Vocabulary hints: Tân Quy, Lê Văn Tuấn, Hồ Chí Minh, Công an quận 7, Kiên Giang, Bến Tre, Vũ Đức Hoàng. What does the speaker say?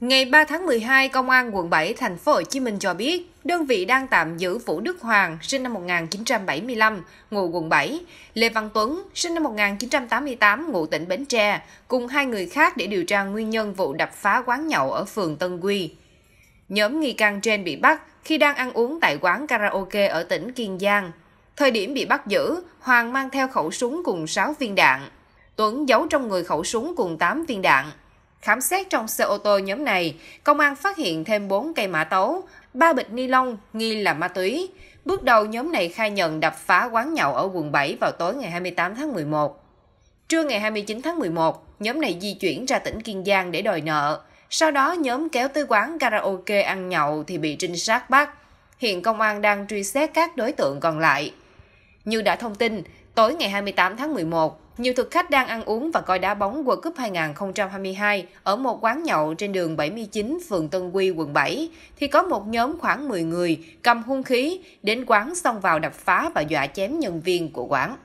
Ngày 3 tháng 12, Công an quận 7, thành phố Hồ Chí Minh cho biết, đơn vị đang tạm giữ Vũ Đức Hoàng, sinh năm 1975, ngụ quận 7, Lê Văn Tuấn, sinh năm 1988, ngụ tỉnh Bến Tre, cùng hai người khác để điều tra nguyên nhân vụ đập phá quán nhậu ở phường Tân Quy. Nhóm nghi can trên bị bắt khi đang ăn uống tại quán karaoke ở tỉnh Kiên Giang. Thời điểm bị bắt giữ, Hoàng mang theo khẩu súng cùng 6 viên đạn. Tuấn giấu trong người khẩu súng cùng 8 viên đạn. Khám xét trong xe ô tô nhóm này, công an phát hiện thêm 4 cây mã tấu, 3 bịch ni lông nghi là ma túy. Bước đầu nhóm này khai nhận đập phá quán nhậu ở quận 7 vào tối ngày 28 tháng 11. Trưa ngày 29 tháng 11, nhóm này di chuyển ra tỉnh Kiên Giang để đòi nợ. Sau đó nhóm kéo tới quán karaoke ăn nhậu thì bị trinh sát bắt. Hiện công an đang truy xét các đối tượng còn lại. Như đã thông tin, tối ngày 28 tháng 11, nhiều thực khách đang ăn uống và coi đá bóng World Cup 2022 ở một quán nhậu trên đường 79, phường Tân Quy, quận 7, thì có một nhóm khoảng 10 người cầm hung khí đến quán xông vào đập phá và dọa chém nhân viên của quán.